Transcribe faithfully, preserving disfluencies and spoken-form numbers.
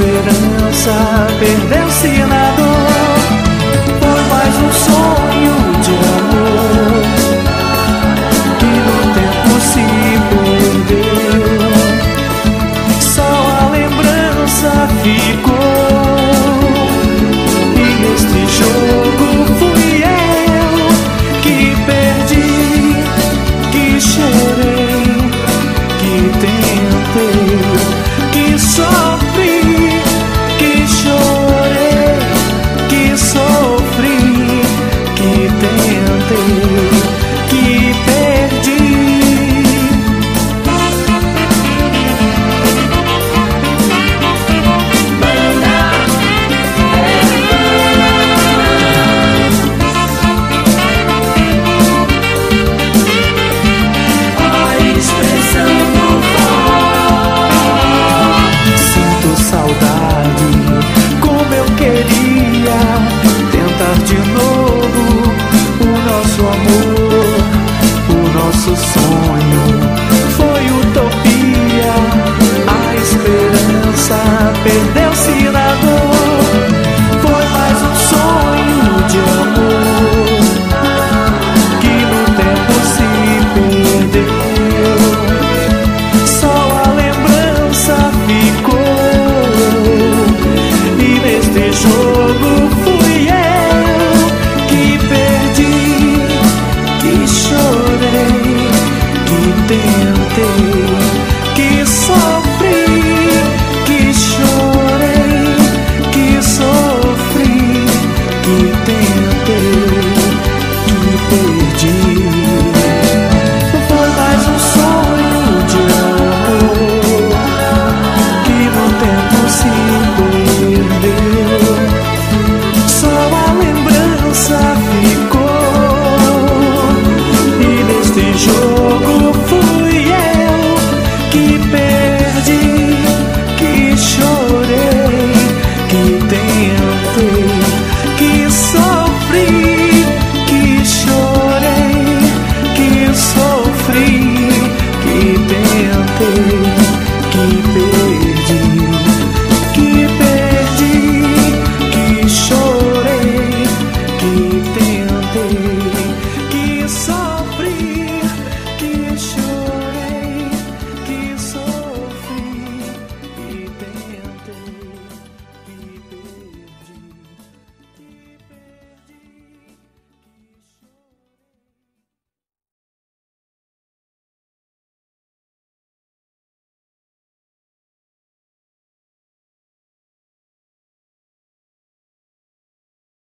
esperança perdeu-se na